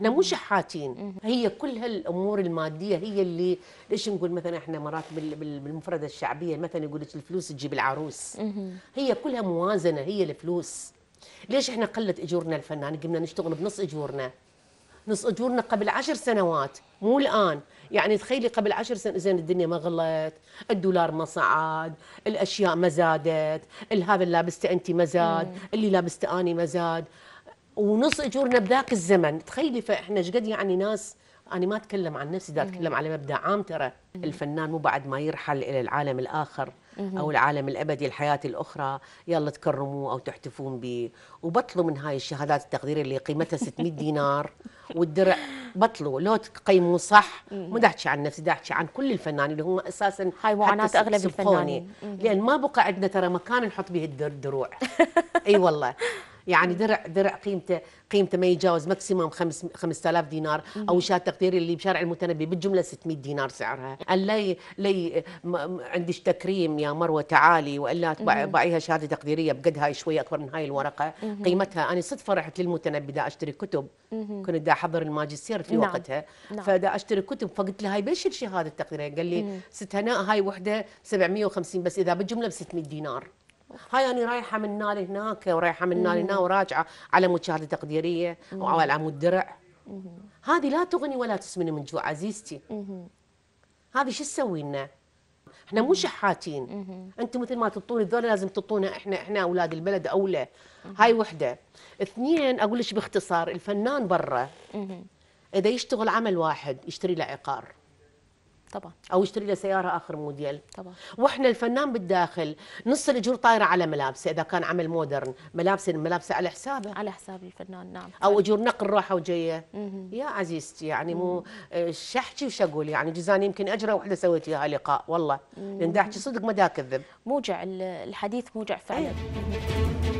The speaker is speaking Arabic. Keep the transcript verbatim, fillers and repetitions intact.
احنا مو شحاتين، هي كل هالامور الماديه هي اللي ليش نقول مثلا احنا مرات بالمفردة الشعبيه مثلا يقول لك الفلوس تجيب العروس، هي كلها موازنه، هي الفلوس. ليش احنا قلت اجورنا الفنان؟ قمنا نشتغل بنص اجورنا، نص اجورنا قبل عشر سنوات مو الان، يعني تخيلي قبل عشر سنوات زين الدنيا ما غلت، الدولار ما صعد، الاشياء ما زادت، هذا اللي لابسته انت ما زاد، اللي لابسته اني ما زاد، ونص اجورنا بذاك الزمن، تخيلي. فاحنا ايش قد يعني ناس، انا ما اتكلم عن نفسي، دا اتكلم على مبدا عام، ترى الفنان مو بعد ما يرحل الى العالم الاخر او العالم الابدي الحياه الاخرى يلا تكرموه او تحتفون به، وبطلوا من هاي الشهادات التقديريه اللي قيمتها ستمئة دينار والدرع، بطلوا لو تقيموا صح. مو دا احكي عن نفسي، دا احكي عن كل الفنانين اللي هم اساسا هاي معاناه اغلب الفنانين، لان ما بقى عندنا ترى مكان نحط به الدروع. اي والله، يعني درع درع قيمته قيمته ما يتجاوز ماكسيموم خمسة آلاف دينار، او شهاده تقدير اللي بشارع المتنبي بالجمله ستمئة دينار سعرها. لي لي عندك تكريم يا مروه تعالي، والا باعيها شهاده تقديريه بقد هاي شويه اكبر من هاي الورقه، قيمتها انا صدفه رحت للمتنبي دا اشتري كتب، كنت دا احضر الماجستير في وقتها، فدا اشتري كتب، فقلت له هاي بيش الشهاده التقديريه؟ قال لي ست هناء هاي وحده سبعمئة وخمسين بس اذا بالجمله ب ستمئة دينار. هاي أنا رايحة من نال هناك ورايحة من نال هنا وراجعة على مشاهدة تقديرية أو على عمود درع، هذه لا تغني ولا تسمن من جوع عزيزتي. هذه شو تسوي لنا؟ احنا مو شحاتين، انتم مثل ما تعطون الذول لازم تعطونا احنا، احنا اولاد البلد اولى. هاي وحده. اثنين اقول لك باختصار، الفنان برا اذا يشتغل عمل واحد يشتري له عقار طبعا، او يشتري له سياره اخر موديل طبعا، واحنا الفنان بالداخل نص الاجور طايره على ملابسه، اذا كان عمل مودرن ملابسه ملابسه على حسابه، على حساب الفنان. نعم. او اجور نقل راحه وجايه. يا عزيزتي يعني مو شحكي وش اقول، يعني جزاني يمكن اجره وحده سويت لها لقاء والله، لان دا احكي صدق ما دا اكذب. موجع الحديث، موجع فعلا.